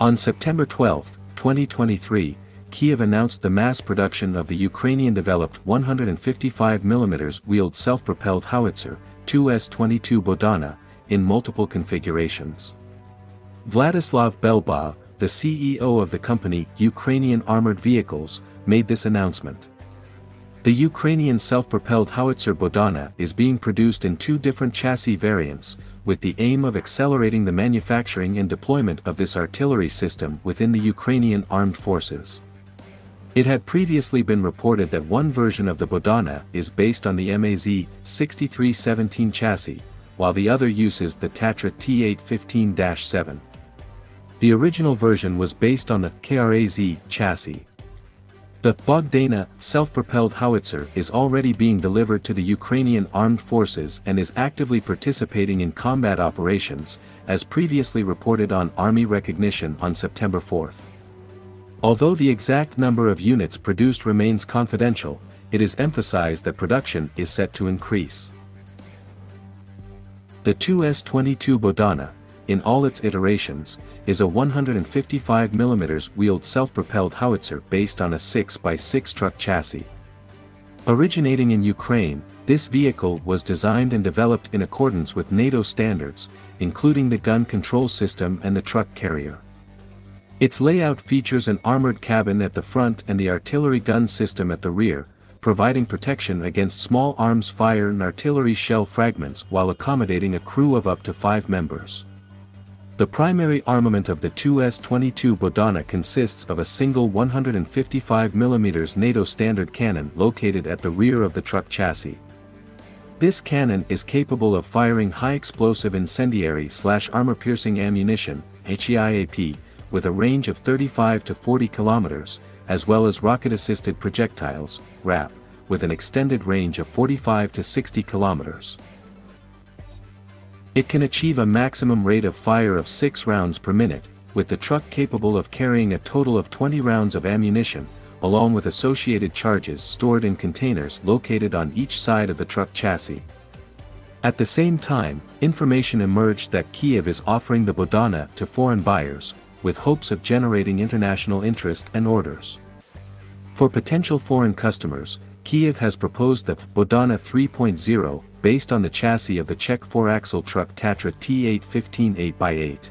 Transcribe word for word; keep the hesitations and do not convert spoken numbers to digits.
On September twelfth, twenty twenty-three, Kyiv announced the mass production of the Ukrainian-developed one hundred fifty-five millimeter wheeled self-propelled howitzer, two S twenty-two Bohdana, in multiple configurations. Vladislav Belbas, the C E O of the company Ukrainian Armored Vehicles, made this announcement. The Ukrainian self-propelled howitzer Bohdana is being produced in two different chassis variants, with the aim of accelerating the manufacturing and deployment of this artillery system within the Ukrainian armed forces. It had previously been reported that one version of the Bohdana is based on the M A Z sixty-three seventeen chassis, while the other uses the Tatra T eight fifteen dash seven. The original version was based on the K R A Z chassis. The Bohdana self-propelled howitzer is already being delivered to the Ukrainian armed forces and is actively participating in combat operations, as previously reported on Army Recognition on September fourth. Although the exact number of units produced remains confidential, it is emphasized that production is set to increase. The two S twenty-two Bohdana, in all its iterations, is a one hundred fifty-five millimeter wheeled self-propelled howitzer based on a six by six truck chassis. Originating in Ukraine, this vehicle was designed and developed in accordance with NATO standards, including the gun control system and the truck carrier. Its layout features an armored cabin at the front and the artillery gun system at the rear, providing protection against small arms fire and artillery shell fragments while accommodating a crew of up to five members. The primary armament of the two S twenty-two Bohdana consists of a single one hundred fifty-five millimeter NATO standard cannon located at the rear of the truck chassis. This cannon is capable of firing high-explosive incendiary-slash-armor-piercing ammunition, HEIAP, with a range of thirty-five to forty kilometers, as well as rocket-assisted projectiles, R A P, with an extended range of forty-five to sixty kilometers. It can achieve a maximum rate of fire of six rounds per minute, with the truck capable of carrying a total of twenty rounds of ammunition, along with associated charges stored in containers located on each side of the truck chassis. At the same time, information emerged that Kyiv is offering the Bohdana to foreign buyers, with hopes of generating international interest and orders. For potential foreign customers, Kyiv has proposed the Bohdana three point oh, based on the chassis of the Czech four-axle truck Tatra T eight fifteen eight by eight.